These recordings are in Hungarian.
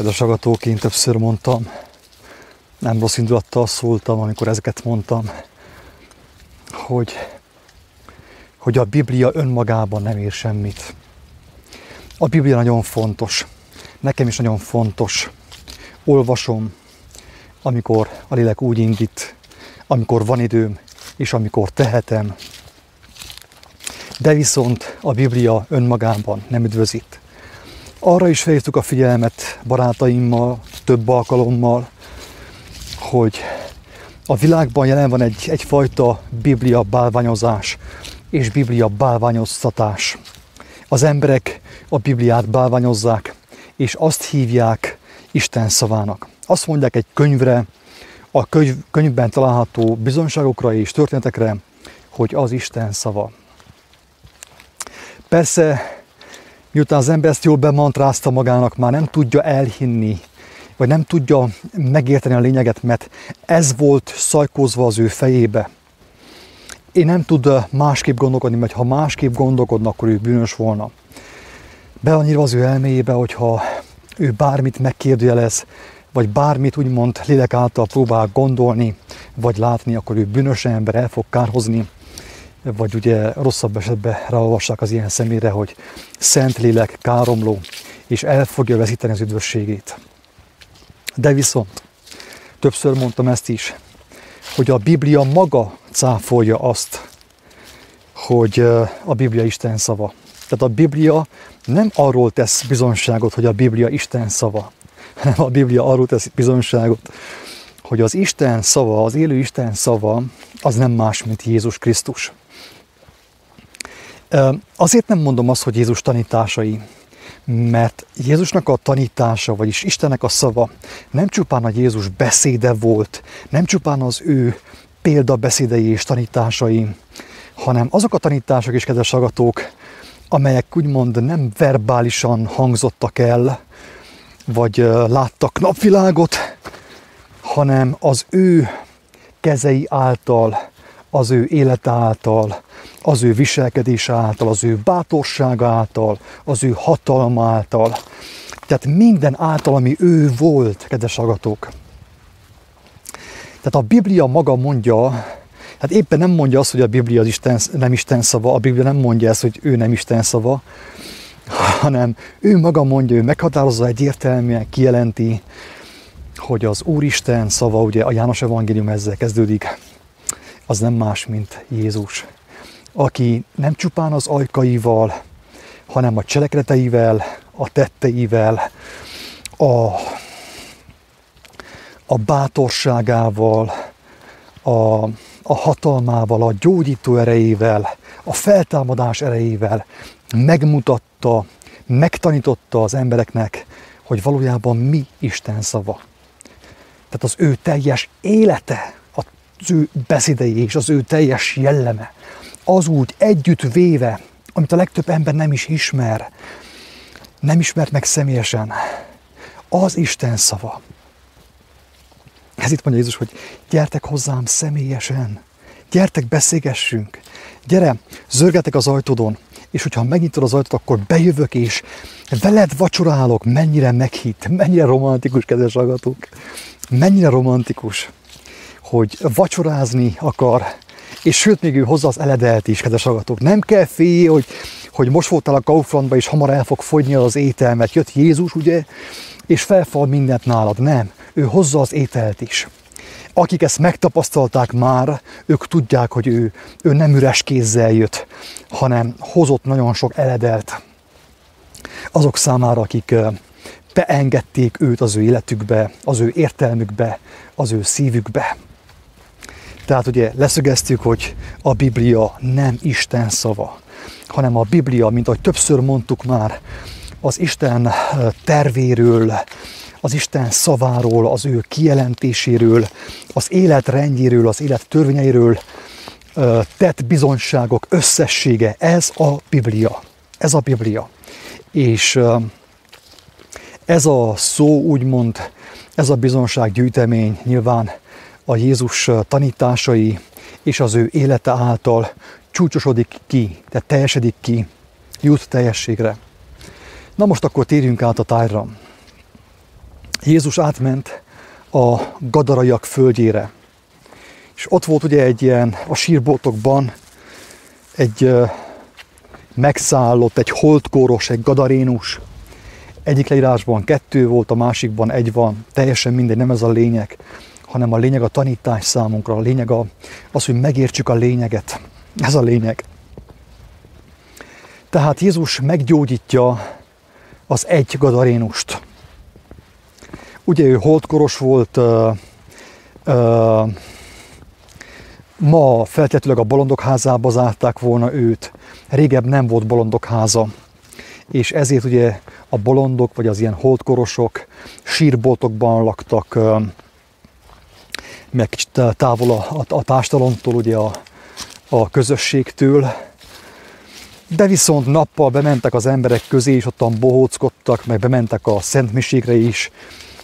Kedves agatók, én többször mondtam, nem rossz indulattal szóltam, amikor ezeket mondtam, hogy a Biblia önmagában nem ér semmit. A Biblia nagyon fontos. Nekem is nagyon fontos. Olvasom, amikor a lélek úgy indít, amikor van időm, és amikor tehetem. De viszont a Biblia önmagában nem üdvözít. Arra is felhívtuk a figyelmet barátaimmal, több alkalommal, hogy a világban jelen van egyfajta Biblia bálványozás és Biblia bálványoztatás. Az emberek a Bibliát bálványozzák, és azt hívják Isten szavának. Azt mondják egy könyvre, a könyvben található bizonyságokra és történetekre, hogy az Isten szava. Persze, miután az ember ezt jól bemantrázta magának, már nem tudja elhinni, vagy nem tudja megérteni a lényeget, mert ez volt szajkózva az ő fejébe. Én nem tud másképp gondolkodni, mert ha másképp gondolkodna, akkor ő bűnös volna. Be van írva az ő elméjébe, hogyha ő bármit megkérdőjelez, vagy bármit úgymond lélek által próbál gondolni, vagy látni, akkor ő bűnös ember, el fog kárhozni, vagy ugye rosszabb esetben ráolvassák az ilyen szemére, hogy szent lélek káromló, és el fogja veszíteni az üdvösségét. De viszont, többször mondtam ezt is, hogy a Biblia maga cáfolja azt, hogy a Biblia Isten szava. Tehát a Biblia nem arról tesz bizonyságot, hogy a Biblia Isten szava, hanem a Biblia arról tesz bizonyságot, hogy az Isten szava, az élő Isten szava, az nem más, mint Jézus Krisztus. Azért nem mondom azt, hogy Jézus tanításai, mert Jézusnak a tanítása, vagyis Istennek a szava nem csupán a Jézus beszéde volt, nem csupán az ő példabeszédei és tanításai, hanem azok a tanítások és kedves hallgatók, amelyek úgymond nem verbálisan hangzottak el, vagy láttak napvilágot, hanem az ő kezei által, az ő élete által, az ő viselkedése által, az ő bátorsága által, az ő hatalma által. Tehát minden által, ami ő volt, kedves hallgatók. Tehát a Biblia maga mondja, hát éppen nem mondja azt, hogy a Biblia az nem Isten szava, a Biblia nem mondja ezt, hogy ő nem Isten szava, hanem ő maga mondja, ő meghatározza egyértelműen, kijelenti, hogy az Úristen szava, ugye a János evangélium ezzel kezdődik, az nem más, mint Jézus, aki nem csupán az ajkaival, hanem a cselekedeteivel, a tetteivel, a bátorságával, a hatalmával, a gyógyító erejével, a feltámadás erejével megmutatta, megtanította az embereknek, hogy valójában mi Isten szava. Tehát az ő teljes élete, az ő beszédei és az ő teljes jelleme, az úgy együtt véve, amit a legtöbb ember nem is ismer, nem ismert meg személyesen, az Isten szava. Ez itt mondja Jézus, hogy gyertek hozzám személyesen, gyertek, beszélgessünk, gyere, zörgetek az ajtódon, és hogyha megnyitod az ajtót, akkor bejövök, és veled vacsorálok, mennyire meghitt, mennyire romantikus, kedves hallgatók, mennyire romantikus, hogy vacsorázni akar, és sőt, még ő hozza az eledelt is, kedves hallgatók. Nem kell félni, hogy most voltál a Kauflandba, és hamar el fog fogyni az étel, mert jött Jézus, ugye, és felfal mindent nálad. Nem, ő hozza az ételt is. Akik ezt megtapasztalták már, ők tudják, hogy ő nem üres kézzel jött, hanem hozott nagyon sok eledelt. Azok számára, akik beengedték őt az ő életükbe, az ő értelmükbe, az ő szívükbe. Tehát ugye leszögeztük, hogy a Biblia nem Isten szava, hanem a Biblia, mint ahogy többször mondtuk már, az Isten tervéről, az Isten szaváról, az ő kijelentéséről, az élet rendjéről, az élet törvényeiről tett bizonyságok összessége. Ez a Biblia. Ez a Biblia. És ez a szó, úgymond, ez a bizonysággyűjtemény nyilván a Jézus tanításai és az ő élete által csúcsosodik ki, tehát teljesedik ki, jut teljességre. Na most akkor térjünk át a tájra. Jézus átment a gadaraiak földjére. És ott volt ugye egy ilyen, a sírboltokban egy megszállott, egy holdkóros, egy gadarénus. Egyik leírásban 2 volt, a másikban 1 van. Teljesen mindegy, nem ez a lényeg, hanem a lényeg a tanítás számunkra, a lényeg az, hogy megértsük a lényeget. Ez a lényeg. Tehát Jézus meggyógyítja az egy gadarénust. Ugye ő holdkoros volt, ma feltétlenül a bolondok házába zárták volna őt. Régebb nem volt bolondok háza. És ezért ugye a bolondok, vagy az ilyen holdkorosok sírboltokban laktak, meg kicsit távol a társadalomtól, ugye a közösségtől. De viszont nappal bementek az emberek közé, és ottan bohóckodtak, meg bementek a szentmiségre is,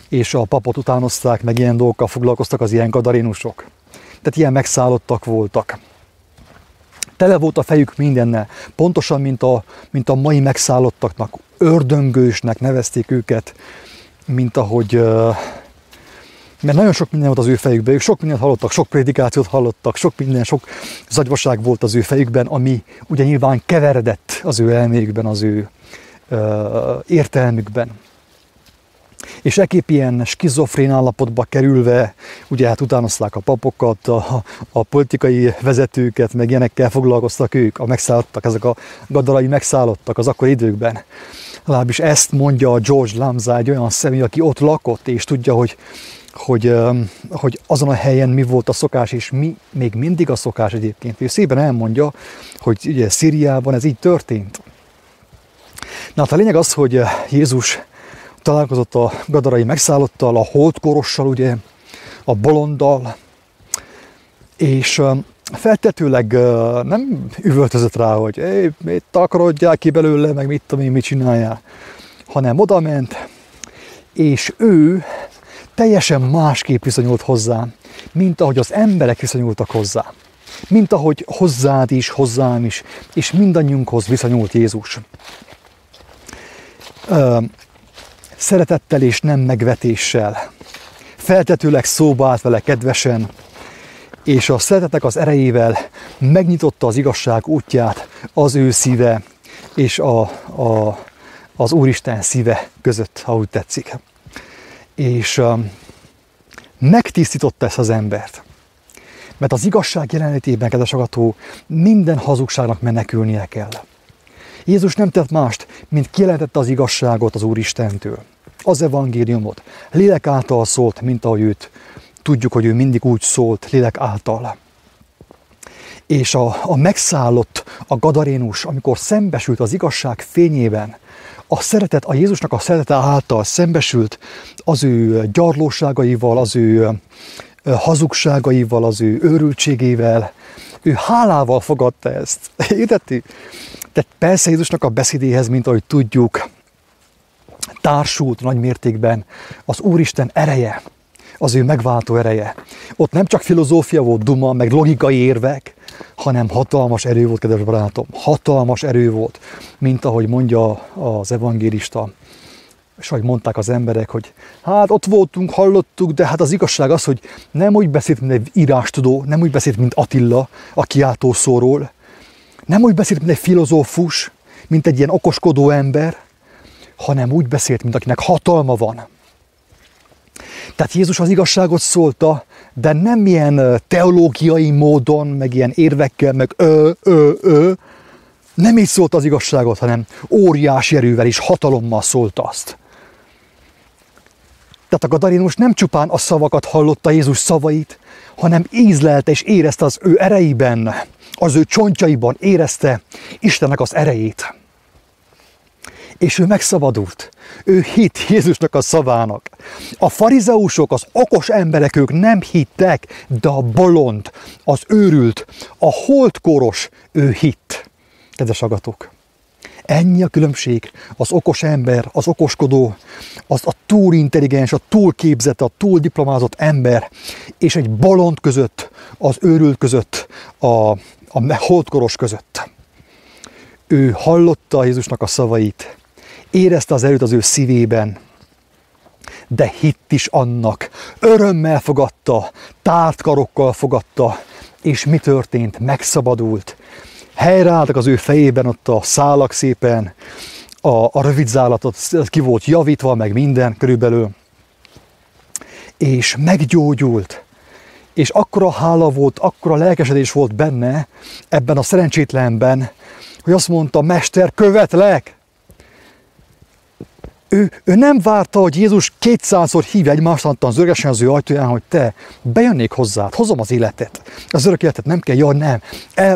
és a papot utánozták, meg ilyen dolgokkal foglalkoztak az ilyen gadarénusok. Tehát ilyen megszállottak voltak. Tele volt a fejük mindennel, pontosan, mint a mai megszállottaknak, ördöngősnek nevezték őket, mint ahogy, mert nagyon sok minden volt az ő fejükben, ők sok mindent hallottak, sok prédikációt hallottak, sok minden, sok zagyvaság volt az ő fejükben, ami ugye nyilván keveredett az ő elméjükben, az ő értelmükben. És ekképp ilyen skizofrén állapotba kerülve, ugye hát utánozták a papokat, a politikai vezetőket, meg ilyenekkel foglalkoztak ők, a megszállottak, ezek a gadarai megszállottak az akkori időkben. Legalábbis ezt mondja a George Lamza, egy olyan személy, aki ott lakott, és tudja, hogy azon a helyen mi volt a szokás, és mi még mindig a szokás egyébként. És szépen elmondja, hogy ugye Szíriában ez így történt. Na hát a lényeg az, hogy Jézus találkozott a gadarai megszállottal, a holdkorossal, ugye, a bolonddal, és feltetőleg nem üvöltözött rá, hogy mit takarodjál ki belőle, meg mit tudom én, mit csináljál, hanem odament, és ő teljesen másképp viszonyult hozzá, mint ahogy az emberek viszonyultak hozzá, mint ahogy hozzád is, hozzám is, és mindannyiunkhoz viszonyult Jézus. Szeretettel és nem megvetéssel. Feltetőleg szóba állt vele kedvesen, és a szeretetek az erejével megnyitotta az igazság útját az ő szíve és az Úristen szíve között, ha úgy tetszik. És megtisztította ezt az embert. Mert az igazság jelenlétében, kedves hallgató, minden hazugságnak menekülnie kell. Jézus nem tett mást, mint kijelentette az igazságot az Úristentől, az evangéliumot. Lélek által szólt, mint ahogy őt tudjuk, hogy ő mindig úgy szólt, lélek által. És a megszállott, a gadarénus, amikor szembesült az igazság fényében, a szeretet, a Jézusnak a szeretete által szembesült az ő gyarlóságaival, az ő hazugságaival, az ő őrültségével, ő hálával fogadta ezt. Érteti? Tehát persze Jézusnak a beszédéhez, mint ahogy tudjuk, társult nagy mértékben az Úristen ereje, az ő megváltó ereje. Ott nem csak filozófia volt, duma, meg logikai érvek, hanem hatalmas erő volt, kedves barátom. Hatalmas erő volt, mint ahogy mondja az evangélista. És ahogy mondták az emberek, hogy hát ott voltunk, hallottuk, de hát az igazság az, hogy nem úgy beszélt, mint egy írástudó, nem úgy beszélt, mint Attila a Kiáltó Szóról, nem úgy beszélt, mint egy filozófus, mint egy ilyen okoskodó ember, hanem úgy beszélt, mint akinek hatalma van. Tehát Jézus az igazságot szólta, de nem ilyen teológiai módon, meg ilyen érvekkel, meg nem így szólt az igazságot, hanem óriási erővel és hatalommal szólt azt. Tehát a gadarénus nem csupán a szavakat hallotta, Jézus szavait, hanem ízlelte és érezte az ő erejében, az ő csontjaiban érezte Istennek az erejét. És ő megszabadult. Ő hitt Jézusnak a szavának. A farizeusok, az okos emberek, ők nem hittek, de a bolond, az őrült, a holdkóros, ő hitt. Kedves hallgatók, ennyi a különbség az okos ember, az okoskodó, az a túl intelligens, a túl képzett, a túl diplomázott ember, és egy bolond között, az őrült között, a holdkoros között. Ő hallotta Jézusnak a szavait, érezte az erőt az ő szívében, de hitt is annak. Örömmel fogadta, tárt karokkal fogadta, és mi történt? Megszabadult. Helyreálltak az ő fejében ott a szálak szépen, a rövidzálatot ki volt javítva, meg minden körülbelül, és meggyógyult. És akkora hála volt, akkora lelkesedés volt benne, ebben a szerencsétlenben, hogy azt mondta, Mester, követlek! Ő nem várta, hogy Jézus 200-szor hívja egymásnattan zörgesen az ő ajtóján, hogy te, bejönnék hozzád, hozom az életet. Az örök életet nem kell, jaj, nem.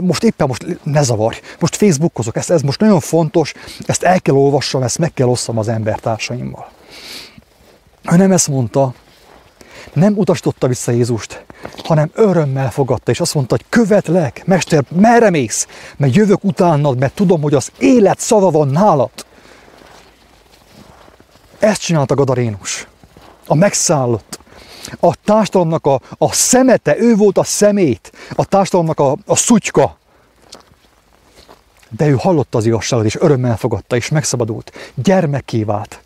Most éppen ne zavarj, most Facebookozok, ez most nagyon fontos, ezt el kell olvassam, ezt meg kell osszam az embertársaimmal. Ő nem ezt mondta, nem utasította vissza Jézust, hanem örömmel fogadta, és azt mondta, hogy követlek, Mester, merre mész? Mert jövök utánad, mert tudom, hogy az élet szava van nálad. Ezt csinálta Gadarénus, a megszállott. A társadalomnak a szemete, ő volt a szemét, a társadalomnak a szutyka. De ő hallotta az igazságot, és örömmel fogadta, és megszabadult. Gyermekké vált.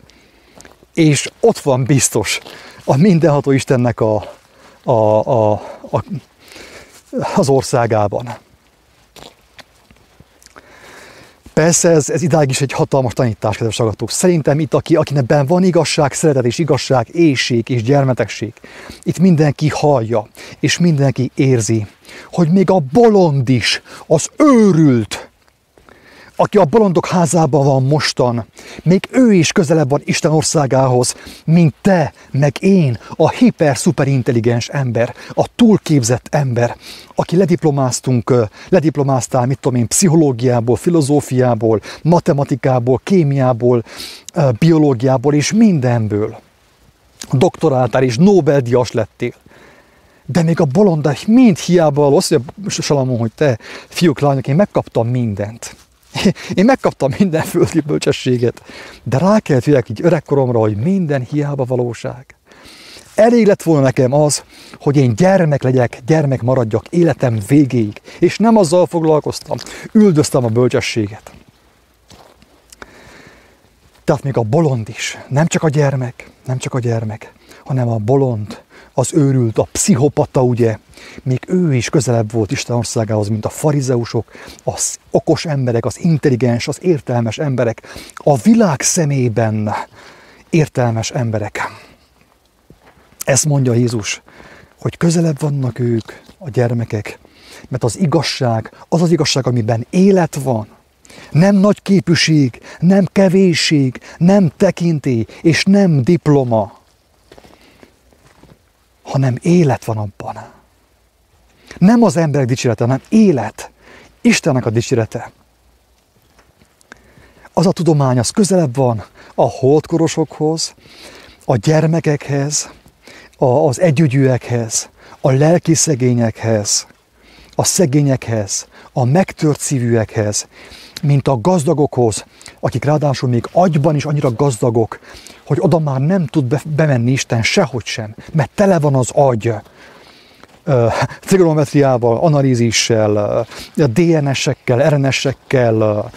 És ott van biztos a mindenható Istennek az országában. Persze ez idáig is egy hatalmas tanítás, kedves hallgatók. Szerintem itt, akinek van igazság, szeretet és igazság, éhség és gyermetegség, itt mindenki hallja, és mindenki érzi, hogy még a bolond is, az őrült, aki a bolondok házában van mostan, még ő is közelebb van Isten országához, mint te, meg én, a hiper-szuperintelligens ember, a túlképzett ember, aki lediplomáztál, mit tudom én, pszichológiából, filozófiából, matematikából, kémiából, biológiából és mindenből. Doktoráltál és Nobel-díjas lettél. De még a bolondok mind hiába való, azt mondja Salamon, hogy te, fiúk, lányok, én megkaptam mindent. Én megkaptam minden földi bölcsességet, de rá kellett jöjjek így öregkoromra, hogy minden hiába valóság. Elég lett volna nekem az, hogy én gyermek legyek, gyermek maradjak életem végéig, és nem azzal foglalkoztam, üldöztem a bölcsességet. Tehát még a bolond is, nem csak a gyermek, hanem a bolond, az őrült, a pszichopata, ugye, még ő is közelebb volt Isten országához, mint a farizeusok, az okos emberek, az intelligens, az értelmes emberek, a világ szemében értelmes emberek. Ezt mondja Jézus, hogy közelebb vannak ők, a gyermekek, mert az igazság, amiben élet van, nem nagy képűség, nem kevésség, nem tekintély és nem diploma, hanem élet van abban. Nem az emberek dicsérete, hanem élet, Istennek a dicsérete. Az a tudomány, az közelebb van a holdkorosokhoz, a gyermekekhez, az együgyűekhez, a lelki szegényekhez, a szegényekhez, a megtört szívűekhez, mint a gazdagokhoz, akik ráadásul még agyban is annyira gazdagok, hogy oda már nem tud bemenni Isten sehogy sem, mert tele van az agy. Trigonometriával, analízissel, DNS-ekkel, RNS-ekkel,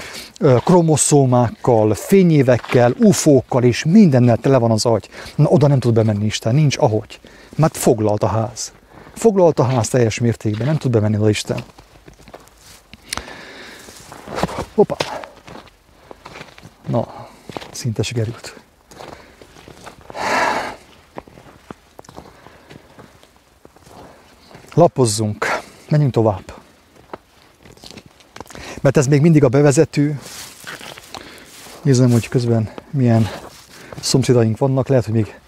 kromoszómákkal, fényévekkel, UFO-kkal és mindennel tele van az agy. Na, oda nem tud bemenni Isten, nincs ahogy. Mert foglalt a ház. Foglalt a ház teljes mértékben, nem tud bemenni oda Isten. Hoppá! Na, szinte sikerült. Lapozzunk, menjünk tovább. Mert ez még mindig a bevezető. Nézem, hogy közben milyen szomszédaink vannak. Lehet, hogy még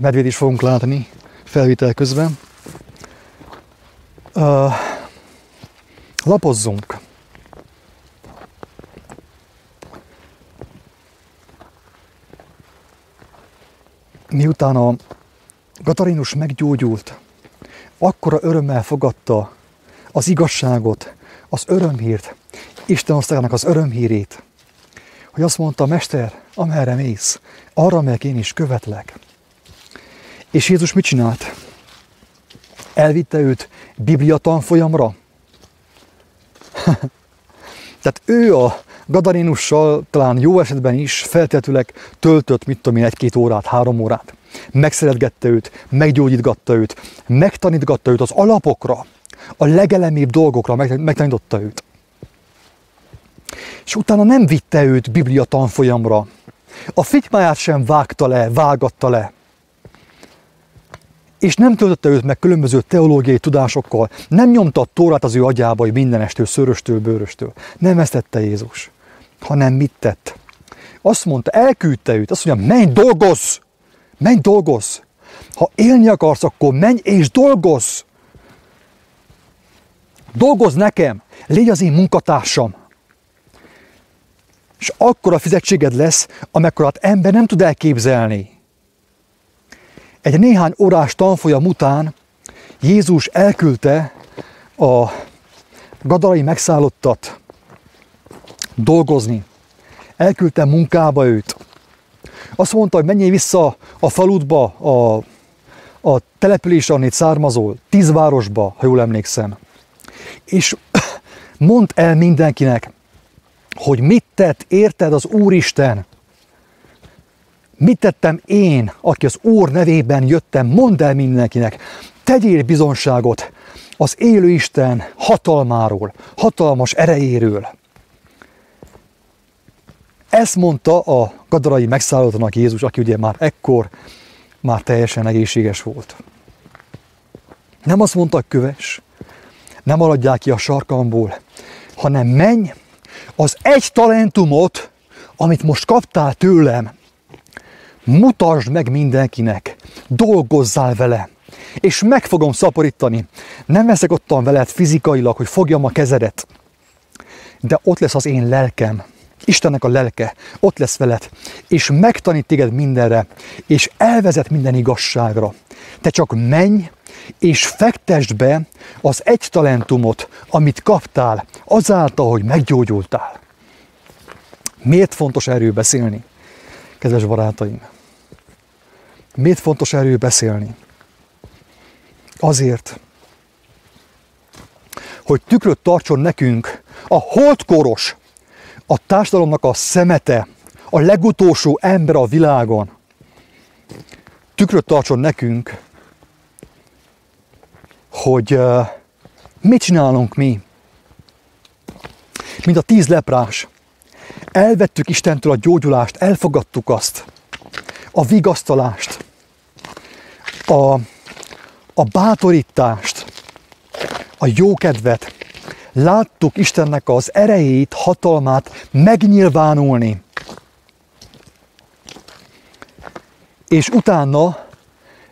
medvét is fogunk látni felvétel közben. Lapozzunk. Miután a Gadarénus meggyógyult, akkora örömmel fogadta az igazságot, az örömhírt, Isten országának az örömhírét, hogy azt mondta, Mester, amerre mész, arra megyek én is, követlek. És Jézus mit csinált? Elvitte őt Biblia tanfolyamra? Tehát ő a gadarínussal, talán jó esetben is feltetőleg töltött, mit tudom én, 1-2 órát, 3 órát. Megszeretgette őt, meggyógyítgatta őt, megtanítgatta őt az alapokra, a legelemibb dolgokra megtanította őt. És utána nem vitte őt Biblia tanfolyamra. A fitymáját sem vágta le, vágatta le. És nem töltötte őt meg különböző teológiai tudásokkal, nem nyomta a tórát az ő agyába, hogy mindenestől, szöröstől, bőröstől. Nem ezt tette Jézus, hanem mit tett? Azt mondta, elküldte őt, azt mondja, menj, dolgozz! Menj, dolgozz! Ha élni akarsz, akkor menj és dolgozz! Dolgozz nekem! Légy az én munkatársam! És akkora fizetséged lesz, amekkorát ember nem tud elképzelni. Egy néhány órás tanfolyam után Jézus elküldte a gadarai megszállottat dolgozni. Elküldte munkába őt. Azt mondta, hogy menjél vissza a faludba, a településre, annét származol, 10 városba, ha jól emlékszem. És mondd el mindenkinek, hogy mit tett, érted az Úristen? Mit tettem én, aki az Úr nevében jöttem? Mondd el mindenkinek, tegyél bizonságot az élő Isten hatalmáról, hatalmas erejéről. Ezt mondta a gadarai megszállottnak Jézus, aki ugye már ekkor már teljesen egészséges volt. Nem azt mondta, kövess, nem maradjál ki a sarkamból, hanem menj, az 1 talentumot, amit most kaptál tőlem, mutasd meg mindenkinek, dolgozzál vele, és meg fogom szaporítani. Nem leszek ottan veled fizikailag, hogy fogjam a kezedet, de ott lesz az én lelkem, Istennek a lelke, ott lesz veled, és megtanít téged mindenre, és elvezet minden igazságra. Te csak menj, és fektesd be az 1 talentumot, amit kaptál, azáltal, hogy meggyógyultál. Miért fontos erről beszélni, kedves barátaim? Miért fontos erről beszélni? Azért, hogy tükröt tartson nekünk a holdkóros, a társadalomnak a szemete, a legutolsó ember a világon. Tükröt tartson nekünk, hogy mit csinálunk mi? Mint a 10 leprás. Elvettük Istentől a gyógyulást, elfogadtuk azt, a vigasztalást, a bátorítást, a jókedvet. Láttuk Istennek az erejét, hatalmát megnyilvánulni. És utána,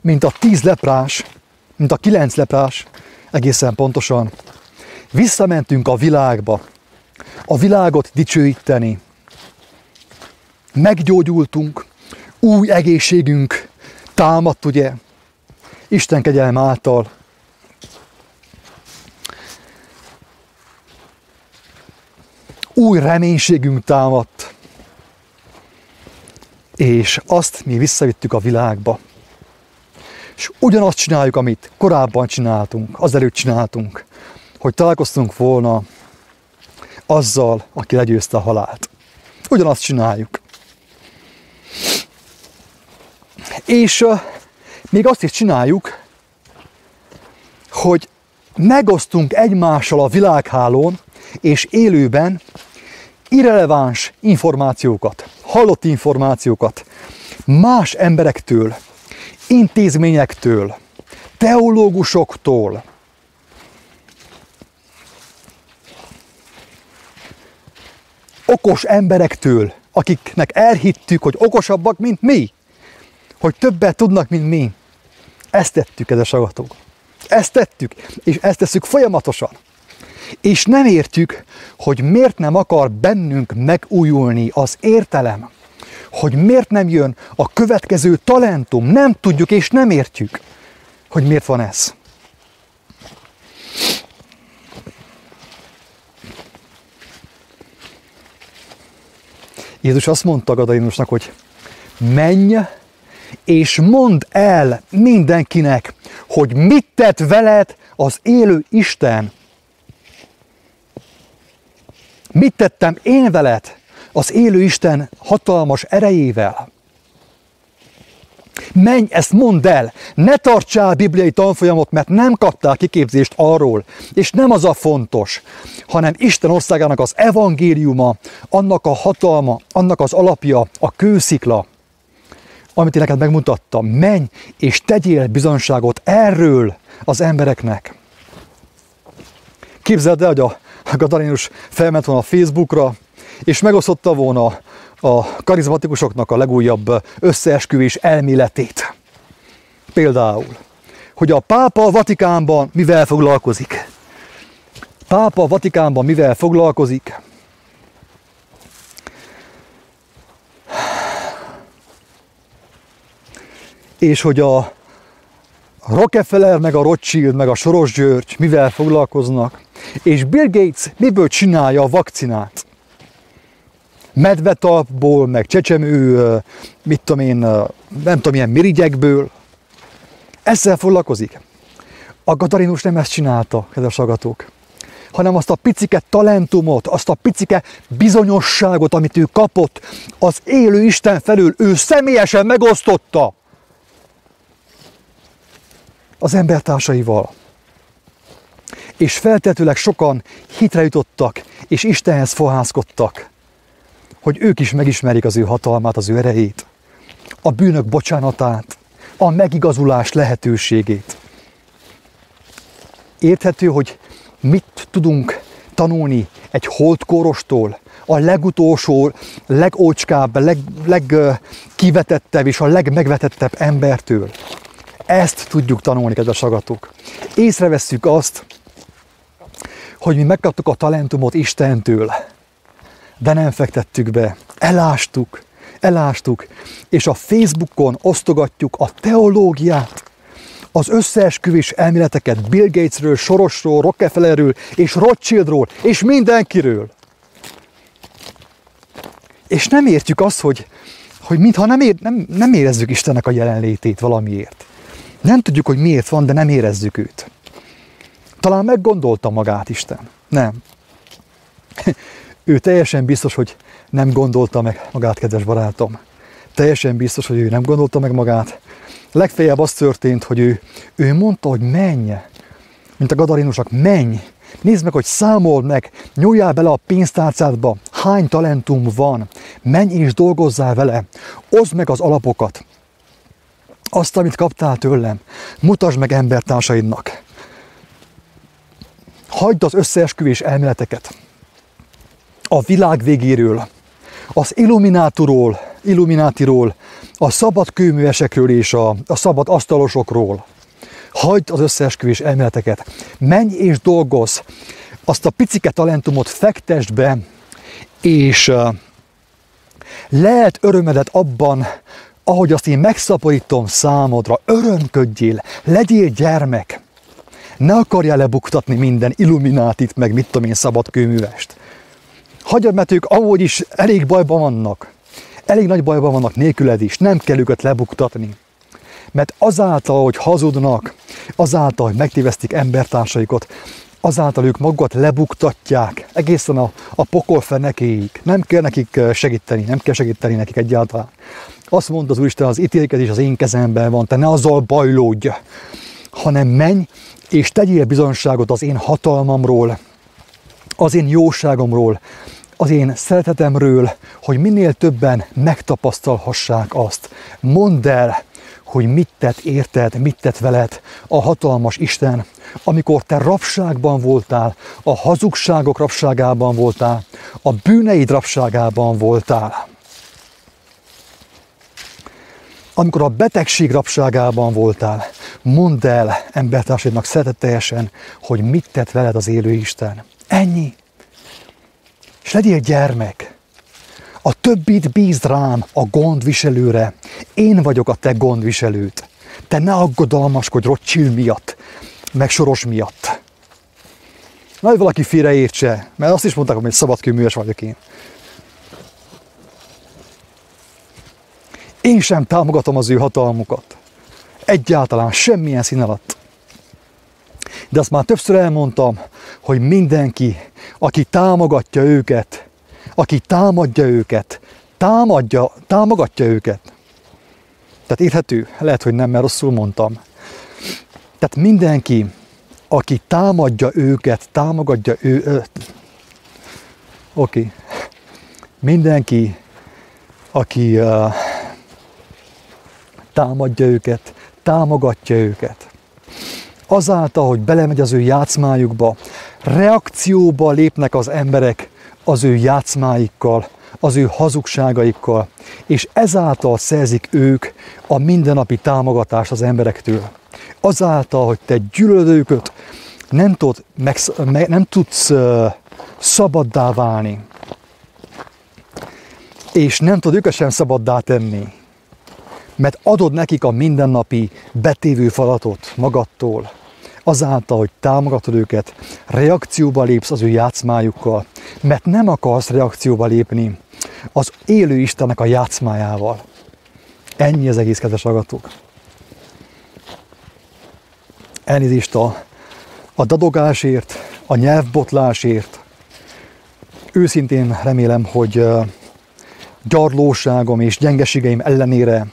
mint a 10 leprás, mint a 9 leprás, egészen pontosan, visszamentünk a világba, a világot dicsőíteni. Meggyógyultunk, új egészségünk támadt, ugye, Isten kegyelme által. Új reménységünk támadt, és azt mi visszavittük a világba. És ugyanazt csináljuk, amit korábban csináltunk, azelőtt csináltunk, hogy találkoztunk volna azzal, aki legyőzte a halált. Ugyanazt csináljuk. És még azt is csináljuk, hogy megosztunk egymással a világhálón és élőben irreleváns információkat, hallott információkat más emberektől, intézményektől, teológusoktól. Okos emberektől, akiknek elhittük, hogy okosabbak, mint mi, hogy többet tudnak, mint mi. Ezt tettük, kedves agatok. Ezt tettük, és ezt tesszük folyamatosan. És nem értjük, hogy miért nem akar bennünk megújulni az értelem, hogy miért nem jön a következő talentum. Nem tudjuk és nem értjük, hogy miért van ez. Jézus azt mondta gadarinusnak, hogy menj és mondd el mindenkinek, hogy mit tett veled az élő Isten. Mit tettem én veled az élő Isten hatalmas erejével? Menj, ezt mondd el! Ne tartsál bibliai tanfolyamot, mert nem kaptál kiképzést arról, és nem az a fontos, hanem Isten országának az evangéliuma, annak a hatalma, annak az alapja, a kőszikla, amit én neked megmutattam. Menj, és tegyél bizonyságot erről az embereknek. Képzeld el, hogy a Gadarinus felment volna a Facebookra, és megosztotta volna a karizmatikusoknak a legújabb összeesküvés elméletét. Például, hogy a pápa a Vatikánban mivel foglalkozik? Pápa a Vatikánban mivel foglalkozik? És hogy a Rockefeller, meg a Rothschild, meg a Soros György mivel foglalkoznak? És Bill Gates miből csinálja a vakcinát? Medvetapból, meg csecsemő, mit tudom én, nem tudom, ilyen mirigyekből. Ezzel foglalkozik. A Gadarinus nem ezt csinálta, kedves hallgatók, hanem azt a picike talentumot, azt a picike bizonyosságot, amit ő kapott, az élő Isten felől ő személyesen megosztotta az embertársaival. És feltetőleg sokan hitre jutottak, és Istenhez fohászkodtak, hogy ők is megismerik az ő hatalmát, az ő erejét, a bűnök bocsánatát, a megigazulás lehetőségét. Érthető, hogy mit tudunk tanulni egy holdkórostól, a legutolsó, legócskább, legkivetettebb és a legmegvetettebb embertől. Ezt tudjuk tanulni, kedves hallgatók. Észrevesszük azt, hogy mi megkaptuk a talentumot Istentől, de nem fektettük be, elástuk, és a Facebookon osztogatjuk a teológiát, az összeesküvés elméleteket Bill Gatesről, Sorosról, Rockefellerről és Rothschildról, és mindenkiről. És nem értjük azt, hogy mintha nem érezzük Istennek a jelenlétét valamiért. Nem tudjuk, hogy miért van, de nem érezzük őt. Talán meggondolta magát Isten. Nem. Ő teljesen biztos, hogy nem gondolta meg magát, kedves barátom. Teljesen biztos, hogy ő nem gondolta meg magát. Legfeljebb az történt, hogy ő mondta, hogy menj, mint a gadarinusok, menj, nézd meg, hogy számold meg, nyúljál bele a pénztárcádba, hány talentum van, menj és dolgozzál vele, oszd meg az alapokat, azt, amit kaptál tőlem, mutasd meg embertársaidnak. Hagyd az összeesküvés elméleteket. A világ végéről, az illuminátiról, a szabad kőművesekről és a szabad asztalosokról. Hagyd az összeesküvés elméleteket, menj és dolgozz, azt a picike talentumot fektesd be, és lehet örömedet abban, ahogy azt én megszaporítom számodra, örömködjél, legyél gyermek. Ne akarjál lebuktatni minden illuminátit, meg mit tudom én, szabad kőművest. Hagyjad, mert ők ahogy is elég bajban vannak. Elég nagy bajban vannak nélküled is. Nem kell őket lebuktatni. Mert azáltal, hogy hazudnak, azáltal, hogy megtévesztik embertársaikat, azáltal ők magukat lebuktatják egészen a pokol fenekéig. Nem kell nekik segíteni, nem kell segíteni nekik egyáltalán. Azt mondta az Úristen, az ítélkezés az én kezemben van, te ne azzal bajlódj, hanem menj és tegyél bizonyságot az én hatalmamról, az én jóságomról, az én szeretetemről, hogy minél többen megtapasztalhassák azt. Mondd el, hogy mit tett érted, mit tett veled a hatalmas Isten, amikor te rabságban voltál, a hazugságok rabságában voltál, a bűneid rabságában voltál. Amikor a betegség rabságában voltál, mondd el embertársaidnak szeretetteljesen, hogy mit tett veled az élő Isten. Ennyi. És legyél gyermek. A többit bízd rám, a gondviselőre. Én vagyok a te gondviselőd. Te ne aggodalmaskodj Rothschild miatt, meg Soros miatt. Na, hogy valaki félreértse, mert azt is mondták, hogy szabadkőműves vagyok én. Én sem támogatom az ő hatalmukat. Egyáltalán semmilyen szín alatt. De azt már többször elmondtam, hogy mindenki aki támogatja őket, aki támadja őket, támogatja őket. Tehát érthető? Lehet, hogy nem, mert rosszul mondtam. Tehát mindenki, aki támadja őket, mindenki, aki támadja őket, támogatja őket. Azáltal, hogy belemegy az ő játszmájukba, reakcióba lépnek az emberek az ő játszmáikkal, az ő hazugságaikkal, és ezáltal szerzik ők a mindennapi támogatást az emberektől. Azáltal, hogy te gyűlölőköt nem tudsz szabaddá válni, és nem tud őket sem szabaddá tenni, mert adod nekik a mindennapi betévő falatot magadtól, azáltal, hogy támogatod őket, reakcióba lépsz az ő játszmájukkal, mert nem akarsz reakcióba lépni az élő Istennek a játszmájával. Ennyi az egész, kedves hallgatók. Elnézést a dadogásért, a nyelvbotlásért. Őszintén remélem, hogy gyarlóságom és gyengeségeim ellenére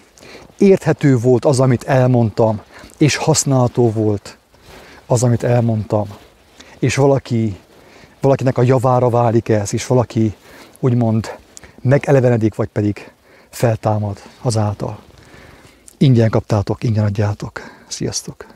érthető volt az, amit elmondtam, és használható volt az, amit elmondtam. És valakinek a javára válik ez, és valaki úgymond megelevenedik, vagy pedig feltámad azáltal. Ingyen kaptátok, ingyen adjátok. Sziasztok!